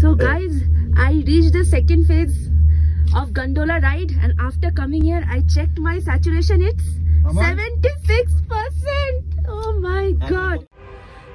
So guys, I reached the second phase of gondola ride, and after coming here I checked my saturation. It's 76%. Oh my god.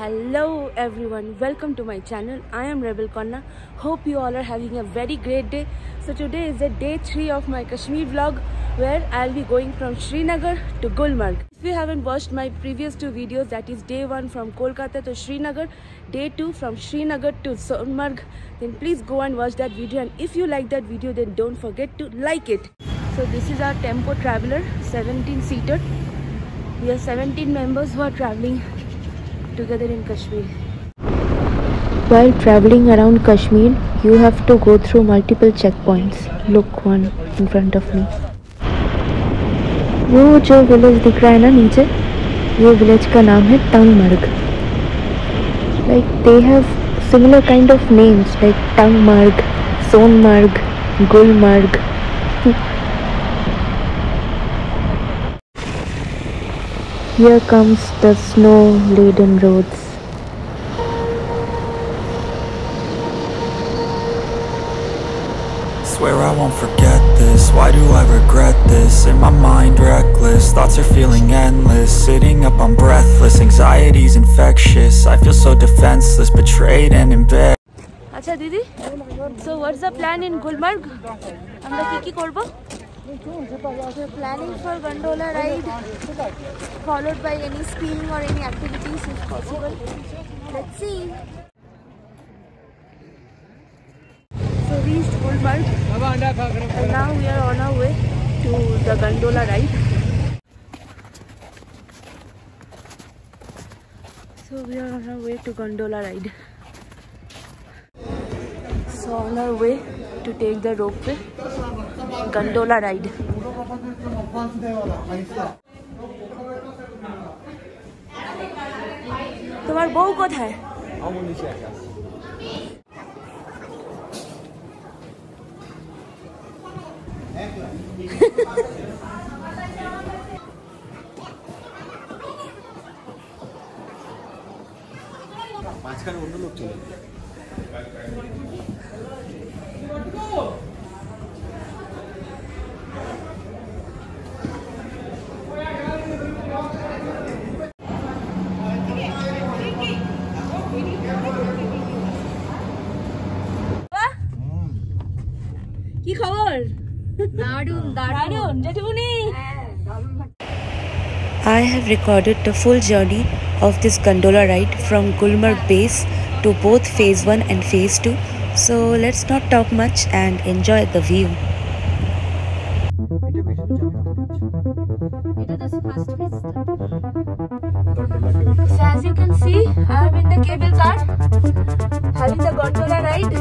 Hello everyone, welcome to my channel. I am Rebel Konna. Hope you all are having a very great day. So today is the day 3 of my Kashmir vlog, where I'll be going from Srinagar to Gulmarg. If you haven't watched my previous two videos, that is day 1 from Kolkata to Srinagar, day 2 from Srinagar to Sonmarg, then please go and watch that video. And if you like that video, then don't forget to like it. So this is our Tempo Traveler, 17-seater. We are 17 members who are traveling together in Kashmir. While traveling around Kashmir, you have to go through multiple checkpoints. Look, one in front of me. वो जो village दिख रहा है ना नीचे, ये village का नाम है Tangmarg. Like they have similar kind of names like Tangmarg, Sonmarg, Gulmarg. Here comes the snow-laden roads. Swear I won't forget this. Why do I regret this? In my mind reckless, thoughts are feeling endless. Sitting up, I'm breathless, anxiety's infectious. I feel so defenseless, betrayed and embarrassed. Acha didi, so what's the plan in Gulmarg? Amra ki korbo? We're planning for gondola ride, followed by any skiing or any activities if possible. Let's see. So we reached Gulmarg, and now we are on our way to the gondola ride. So we are on our way to gondola ride. So on our way to take the ropeway gondola ride. तुम्हार बहू को था কি খবর দারুন দারুন জেঠুনি. I have recorded the full journey of this gondola ride from Gulmarg base to both phase 1 and phase 2. So let's not talk much and enjoy the view. So as you can see, I am in the cable car having the gondola ride.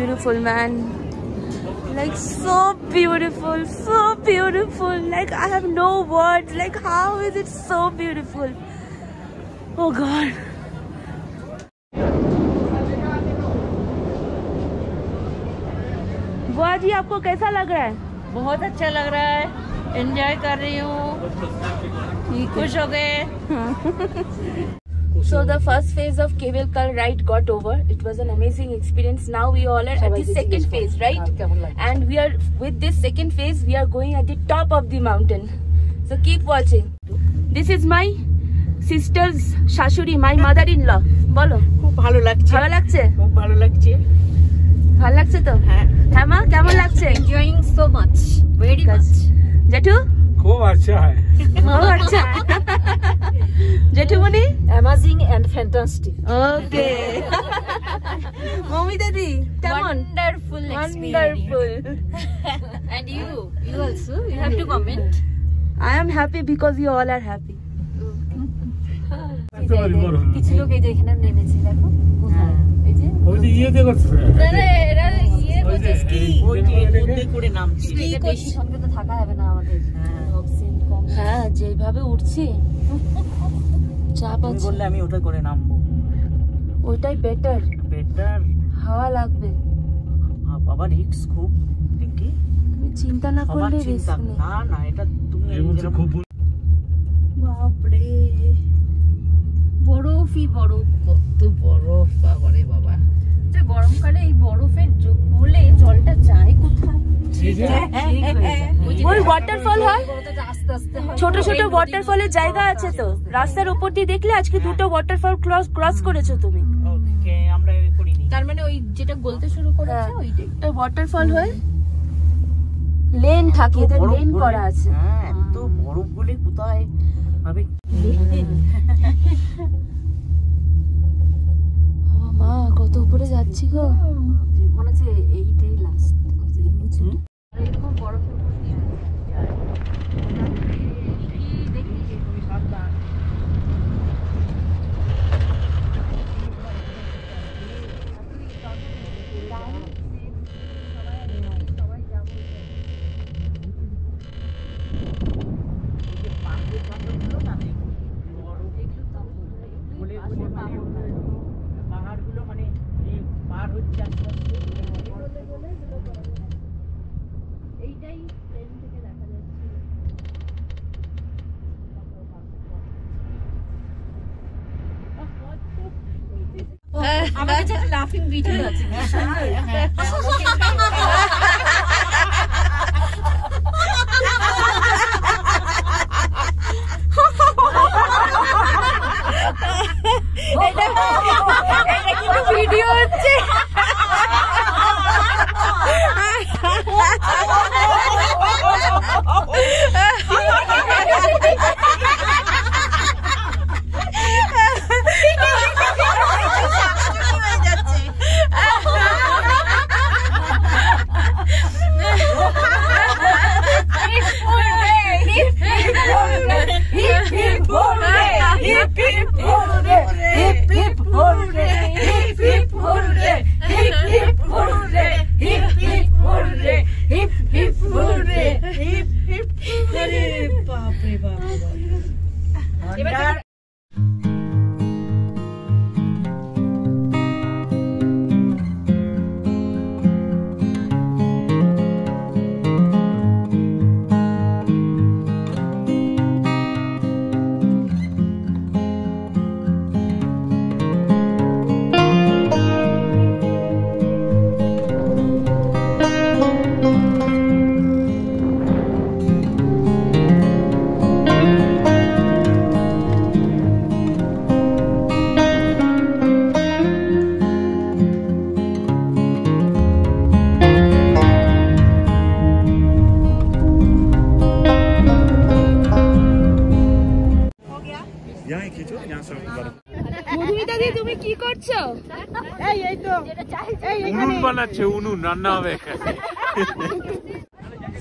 Beautiful man, like so beautiful, so beautiful. Like I have no words, like how is it so beautiful? Oh god. बुआ जी आपको कैसा लग रहा है? बहुत अच्छा लग रहा है, एंजॉय कर रही हूँ, खुश हो गए. So the first phase of cablecar ride got over. It was an amazing experience. Now we all are at the second phase, right? And we are with this second phase, we are going at the top of the mountain. So keep watching. This is my sister's shashuri, my mother-in-law. Bolo. Khub bhalo lagche. Bhalo lagche. Khub bhalo lagche. Bhalo lagche to. Ha ma, kemon lagche? Enjoying so much. Very much. Jetu? Khub acha hai. Khub acha hai. Amazing and fantastic. Okay. Mommy Daddy, come on. Wonderful experience. And you? You also? You have to comment. I am happy because you all are happy. রাস্তার উপর দিয়ে দেখলে আজকে দুটো waterfall cross করেছো তুমি। তার মানে ওই যেটা গলতে শুরু করেছে ওইটা ওয়াটারফল হয় লেন থাকে, এটা লেন করা আছে। এত বরফ গুলি কোথায় আমি মা কত উপরে যাচ্ছি গো, মনে হচ্ছে এইটাই লাস্ট। এরকম বরফ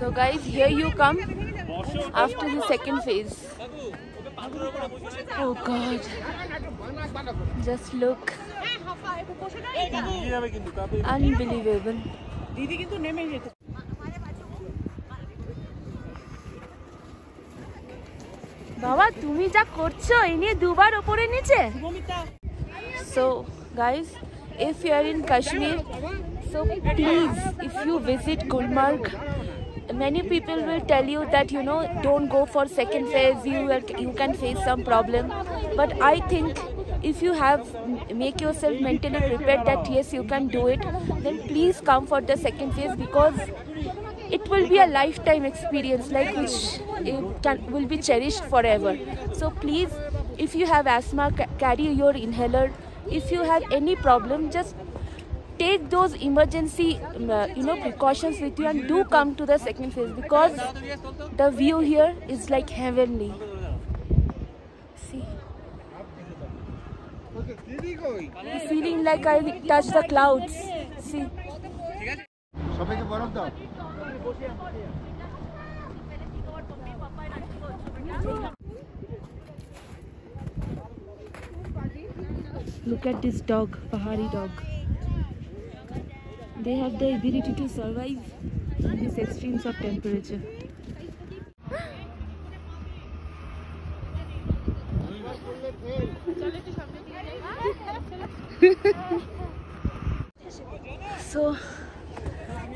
So guys, here you come after the second phase. Oh God! Just look, unbelievable. Baba, tumi ja korcho ei niye dubar opore niche. So guys, if you are in Kashmir, so please, if you visit Gulmarg, many people will tell you that, you know, don't go for second phase, you can face some problem. But I think if you make yourself mentally prepared that yes, you can do it, then please come for the second phase, because it will be a lifetime experience, like which will be cherished forever. So please, if you have asthma, carry your inhaler. If you have any problem, just take those emergency precautions with you, and do come to the second phase, because the view here is like heavenly. See. The feeling like I touch the clouds. See. Look at this dog, Pahari dog. They have the ability to survive these extremes of temperature. So,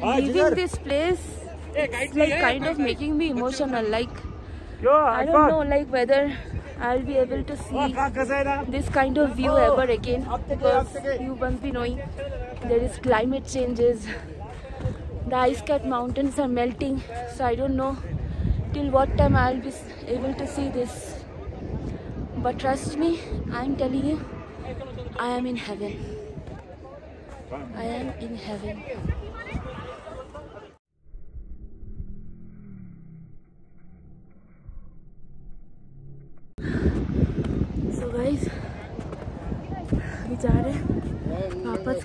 leaving this place, it's like kind of making me emotional. Like, I don't know, like whether I'll be able to see this kind of view ever again, because you must be knowing there is climate changes, the ice-capped mountains are melting, so I don't know till what time I'll be able to see this. But trust me, I'm telling you, I am in heaven. I am in heaven. So guys, we are going to Papa's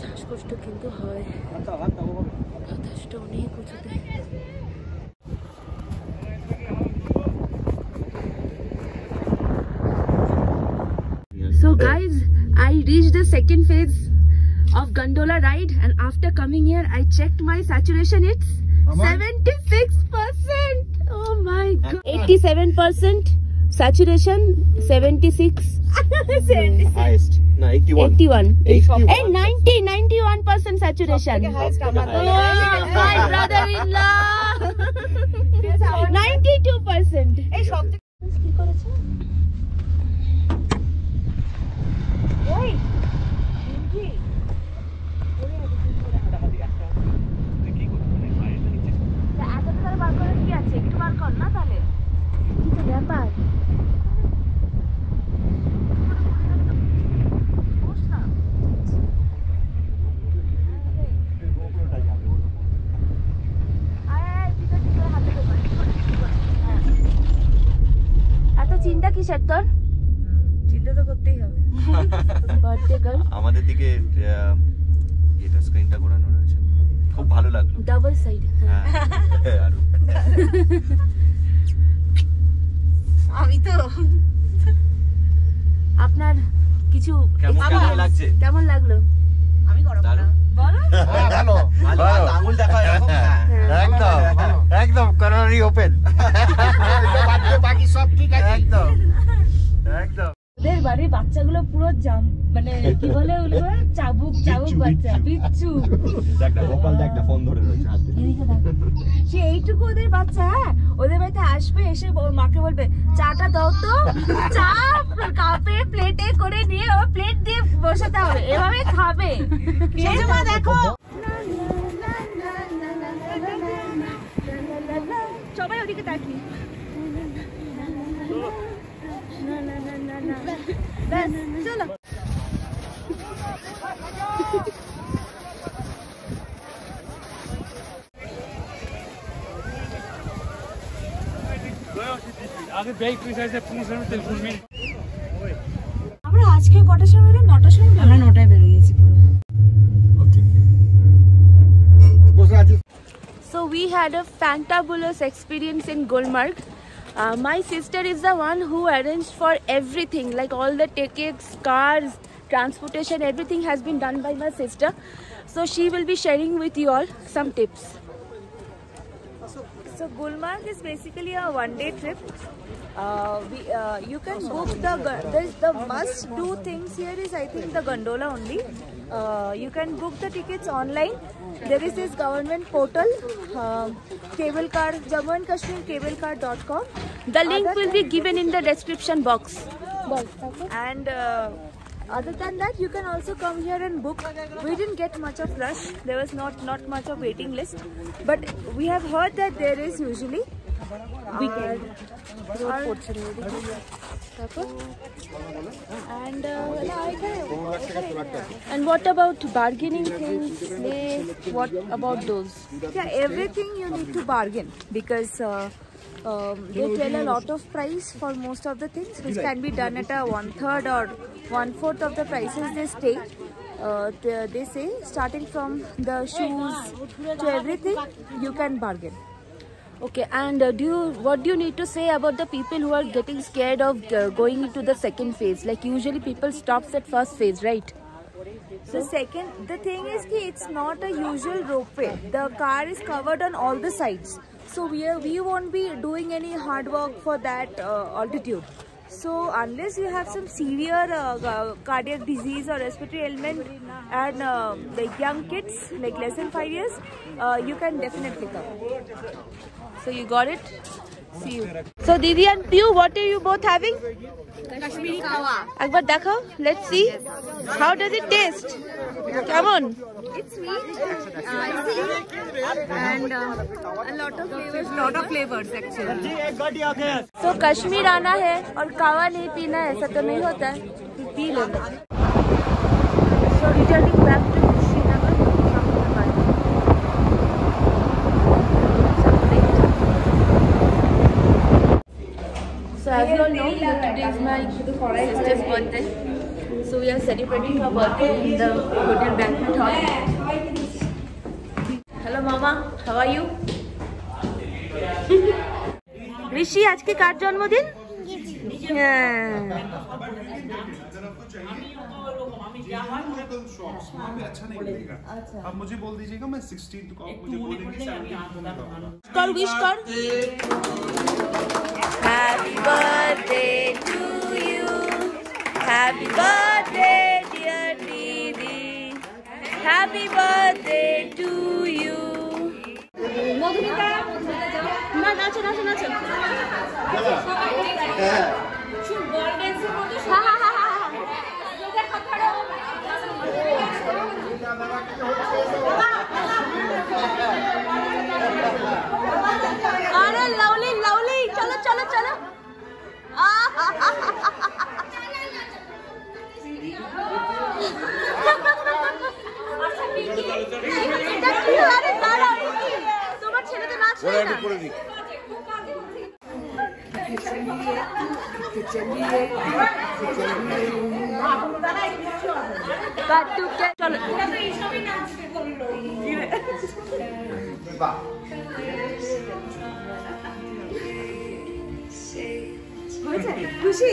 শ্বাসকষ্ট কিন্তু হয় যথেষ্ট অনেক উঁচুতে। So guys, I reached the second phase of gondola ride, and after coming here I checked my saturation, it's 76%. Oh my god, 87% saturation, 76 highest, no, 81 and 91% saturation. Oh my brother-in-law, 92%. Wait, Inky. আমাদের দিকে এটা স্ক্রিনটা ঘোরানো রয়েছে, খুব ভালো লাগলো। Double side, হ্যাঁ আর আমি তো আপনার কিছু কেমন লাগছে, কেমন লাগলো? আমি গরম না বলো, ভালো ভালো, আঙুল দেখাও এরকম, একদম একদম কর্নারি ওপেন, বাকি সব ঠিক আছে, একদম একদম। ওদের বাড়ির বাচ্চাগুলো পুরো জাম, মানে কি বলে ওগুলো, চাবুক চাবুক বাচ্চা, বিচ্ছু। একটা গোপাল দা একটা ফোন ধরে রয়েছে হাতে, সে এইটুকু ওদের বাচ্চা। ওদের বাড়িতে আসবে, এসে মাকে বলবে চাটা দাও তো, চা কাপে প্লেটে করে নিয়ে ও প্লেট দিয়ে বসাতে হবে, এভাবে খাবে। দেখো সবাই ওদিকে তাকি, बस चलो। आगे बैग पीछे से फोन से टेलीफोन में আমরা আজকে কটার সময় বের? 9টার সময় আমরা 9টায় বের হয়েছি পুরো। ওকে বসে আছি। So we had a fantabulous experience in Gulmarg. My sister is the one who arranged for everything, like all the tickets, cars, transportation, everything has been done by my sister. So she will be sharing with you all some tips. So Gulmarg is basically a one-day trip. You can book the must-do things here is, I think, the gondola only. You can book the tickets online. There is this government portal, cablecar jammuandkashmircablecar.com. The link will be given in the description box. And Other than that, you can also come here and book. We didn't get much of rush. There was not much of waiting list, but we have heard that there is usually weekend. And what about bargaining things? What about those? Yeah, everything you need to bargain, because they tell a lot of price for most of the things, which can be done at a 1/3 or 1/4 of the prices they stay. They say starting from the shoes to everything, you can bargain. Okay, and what do you need to say about the people who are getting scared of going into the second phase? Like usually people stops at first phase, right? So second, the thing is that it's not a usual ropeway. The car is covered on all the sides. So we won't be doing any hard work for that altitude. So unless you have some severe cardiac disease or respiratory ailment and like young kids, like less than 5 years, you can definitely come. So you got it? See you. So Didi and Piyu, what are you both having? Kashmiri kawa. Akbar, dakho. Let's see. How does it taste? Come on. It's sweet, spicy, and a lot of flavors. Actually. So Kashmir आना है और कावा नहीं पीना है, ऐसा तो नहीं होता है, पी लेना. So returning back to Srinagar. So as you all know, today is my sister's birthday. So we are celebrating her birthday in the hotel banquet hall. Hello Mama, how are you? Rishi, आज के car जन्मदिन? आप मुझे बोल दीजिएगा, मैं 16 को आप मुझे बोल दीजिएगा. कर विश कर. Happy birthday to you. Happy birthday, dear Didi. Happy birthday to you. खुशी